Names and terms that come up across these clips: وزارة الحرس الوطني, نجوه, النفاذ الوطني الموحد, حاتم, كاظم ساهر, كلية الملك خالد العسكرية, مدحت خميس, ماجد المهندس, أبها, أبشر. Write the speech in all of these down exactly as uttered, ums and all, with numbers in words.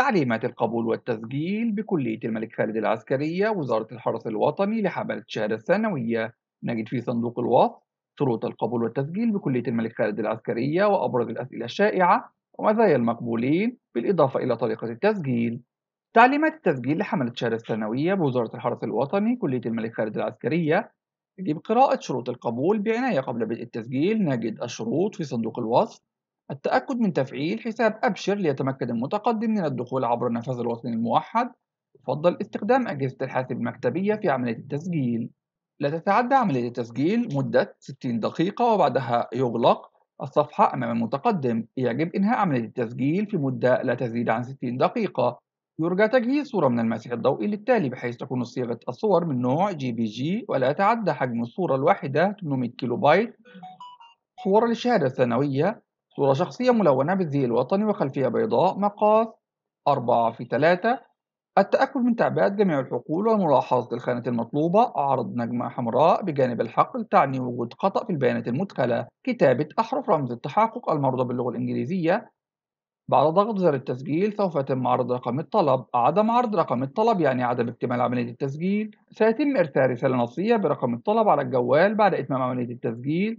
تعليمات القبول والتسجيل بكلية الملك خالد العسكرية وزارة الحرس الوطني لحملة الشهادة الثانوية. نجد في صندوق الوصف شروط القبول والتسجيل بكلية الملك خالد العسكرية وأبرز الأسئلة الشائعة ومزايا المقبولين، بالإضافة إلى طريقة التسجيل. تعليمات التسجيل لحملة الشهادة الثانوية بوزارة الحرس الوطني كلية الملك خالد العسكرية. يجب قراءة شروط القبول بعناية قبل بدء التسجيل. نجد الشروط في صندوق الوصف: التأكد من تفعيل حساب أبشر ليتمكن المتقدم من الدخول عبر النفاذ الوطني الموحد. يفضل استخدام أجهزة الحاسب المكتبية في عملية التسجيل. لا تتعدى عملية التسجيل مدة ستين دقيقة وبعدها يغلق الصفحة أمام المتقدم. يجب إنهاء عملية التسجيل في مدة لا تزيد عن ستين دقيقة. يرجى تجهيز صورة من المسيح الضوئي للتالي، بحيث تكون صيغة الصور من نوع جي بي جي ولا يتعدى حجم الصورة الواحدة ثمانمائة كيلو بايت. صورة للشهادة الثانوية: صورة شخصية ملونة بالزي الوطني وخلفية بيضاء، مقاس أربعة في ثلاثة. التأكد من تعبئة جميع الحقول وملاحظة الخانة المطلوبة. عرض نجمة حمراء بجانب الحقل تعني وجود خطأ في البيانات المدخلة. كتابة أحرف رمز التحقق المرضى باللغة الإنجليزية. بعد ضغط زر التسجيل سوف يتم عرض رقم الطلب. عدم عرض رقم الطلب يعني عدم اكتمال عملية التسجيل. سيتم إرسال رسالة نصية برقم الطلب على الجوال بعد إتمام عملية التسجيل.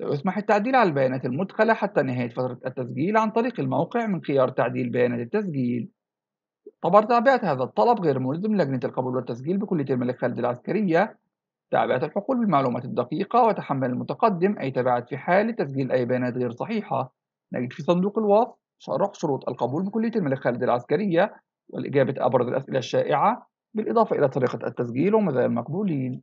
يسمح التعديل على البيانات المدخلة حتى نهاية فترة التسجيل عن طريق الموقع من خيار تعديل بيانات التسجيل. طبعا تعبئة هذا الطلب غير ملزم لجنة القبول والتسجيل بكلية الملك خالد العسكرية. تعبئة الحقول بالمعلومات الدقيقة وتحمل المتقدم أي تبعات في حال تسجيل أي بيانات غير صحيحة. نجد في صندوق الوصف شرح شروط القبول بكلية الملك خالد العسكرية والإجابة أبرز الأسئلة الشائعة، بالإضافة إلى طريقة التسجيل ومزايا المقبولين.